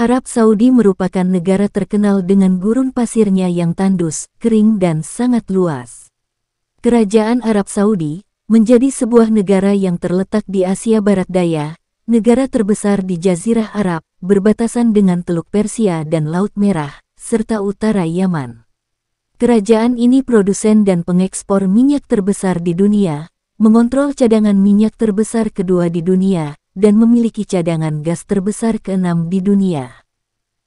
Arab Saudi merupakan negara terkenal dengan gurun pasirnya yang tandus, kering dan sangat luas. Kerajaan Arab Saudi menjadi sebuah negara yang terletak di Asia Barat Daya, negara terbesar di Jazirah Arab, berbatasan dengan Teluk Persia dan Laut Merah, serta utara Yaman. Kerajaan ini produsen dan pengekspor minyak terbesar di dunia, mengontrol cadangan minyak terbesar kedua di dunia, dan memiliki cadangan gas terbesar ke-6 di dunia.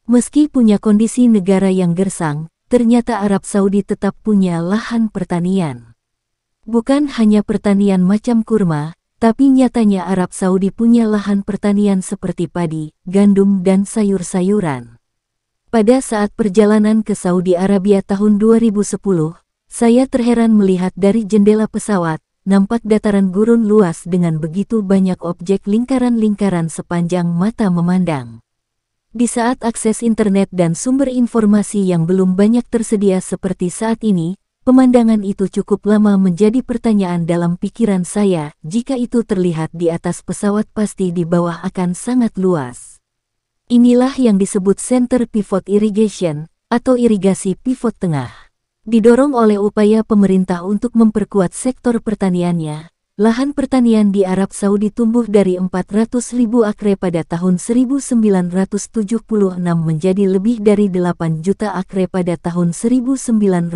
Meski punya kondisi negara yang gersang, ternyata Arab Saudi tetap punya lahan pertanian. Bukan hanya pertanian macam kurma, tapi nyatanya Arab Saudi punya lahan pertanian seperti padi, gandum dan sayur-sayuran. Pada saat perjalanan ke Saudi Arabia tahun 2010, saya terheran melihat dari jendela pesawat, nampak dataran gurun luas dengan begitu banyak objek lingkaran-lingkaran sepanjang mata memandang. Di saat akses internet dan sumber informasi yang belum banyak tersedia seperti saat ini, pemandangan itu cukup lama menjadi pertanyaan dalam pikiran saya, jika itu terlihat di atas pesawat pasti di bawah akan sangat luas. Inilah yang disebut Center Pivot Irrigation, atau irigasi pivot tengah. Didorong oleh upaya pemerintah untuk memperkuat sektor pertaniannya, lahan pertanian di Arab Saudi tumbuh dari 400.000 akre pada tahun 1976 menjadi lebih dari 8 juta akre pada tahun 1993.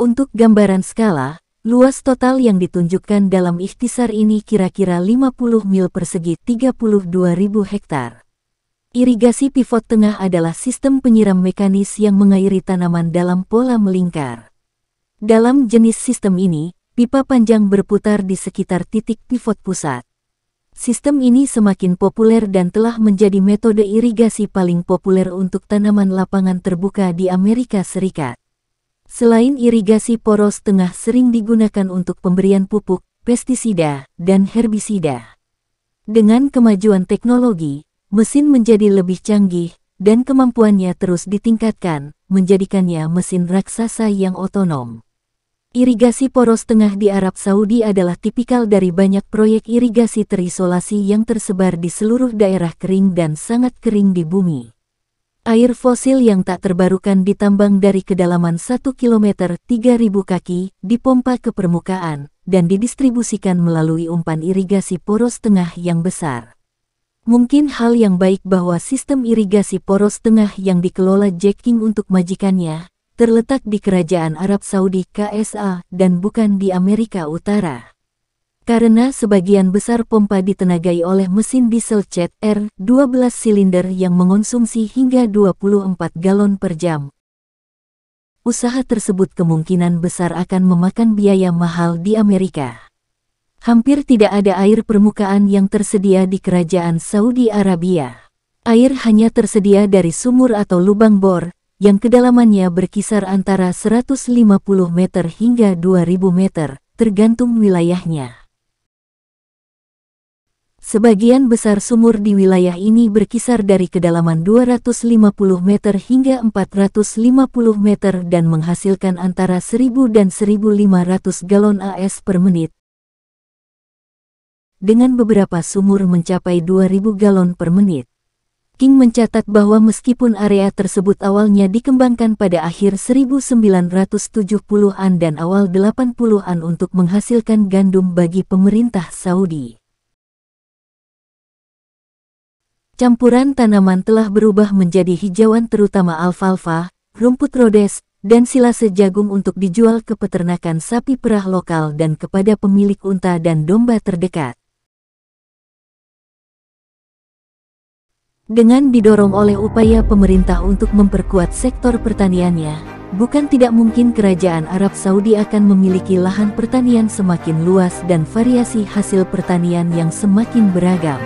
Untuk gambaran skala, luas total yang ditunjukkan dalam ikhtisar ini kira-kira 50 mil persegi 32.000 hektar. Irigasi pivot tengah adalah sistem penyiram mekanis yang mengairi tanaman dalam pola melingkar. Dalam jenis sistem ini, pipa panjang berputar di sekitar titik pivot pusat. Sistem ini semakin populer dan telah menjadi metode irigasi paling populer untuk tanaman lapangan terbuka di Amerika Serikat. Selain irigasi poros tengah sering digunakan untuk pemberian pupuk, pestisida, dan herbisida. Dengan kemajuan teknologi, mesin menjadi lebih canggih, dan kemampuannya terus ditingkatkan, menjadikannya mesin raksasa yang otonom. Irigasi poros tengah di Arab Saudi adalah tipikal dari banyak proyek irigasi terisolasi yang tersebar di seluruh daerah kering dan sangat kering di bumi. Air fosil yang tak terbarukan ditambang dari kedalaman 1 km 3.000 kaki, dipompa ke permukaan, dan didistribusikan melalui umpan irigasi poros tengah yang besar. Mungkin hal yang baik bahwa sistem irigasi poros tengah yang dikelola Jack King untuk majikannya, terletak di Kerajaan Arab Saudi KSA dan bukan di Amerika Utara. Karena sebagian besar pompa ditenagai oleh mesin diesel cat R12 silinder yang mengonsumsi hingga 24 galon per jam. Usaha tersebut kemungkinan besar akan memakan biaya mahal di Amerika. Hampir tidak ada air permukaan yang tersedia di Kerajaan Saudi Arabia. Air hanya tersedia dari sumur atau lubang bor, yang kedalamannya berkisar antara 150 meter hingga 2000 meter, tergantung wilayahnya. Sebagian besar sumur di wilayah ini berkisar dari kedalaman 250 meter hingga 450 meter dan menghasilkan antara 1000 dan 1500 galon AS per menit. Dengan beberapa sumur mencapai 2.000 galon per menit. King mencatat bahwa meskipun area tersebut awalnya dikembangkan pada akhir 1970-an dan awal 80-an untuk menghasilkan gandum bagi pemerintah Saudi. Campuran tanaman telah berubah menjadi hijauan terutama alfalfa, rumput rhodes, dan silase jagung untuk dijual ke peternakan sapi perah lokal dan kepada pemilik unta dan domba terdekat. Dengan didorong oleh upaya pemerintah untuk memperkuat sektor pertaniannya, bukan tidak mungkin Kerajaan Arab Saudi akan memiliki lahan pertanian semakin luas dan variasi hasil pertanian yang semakin beragam.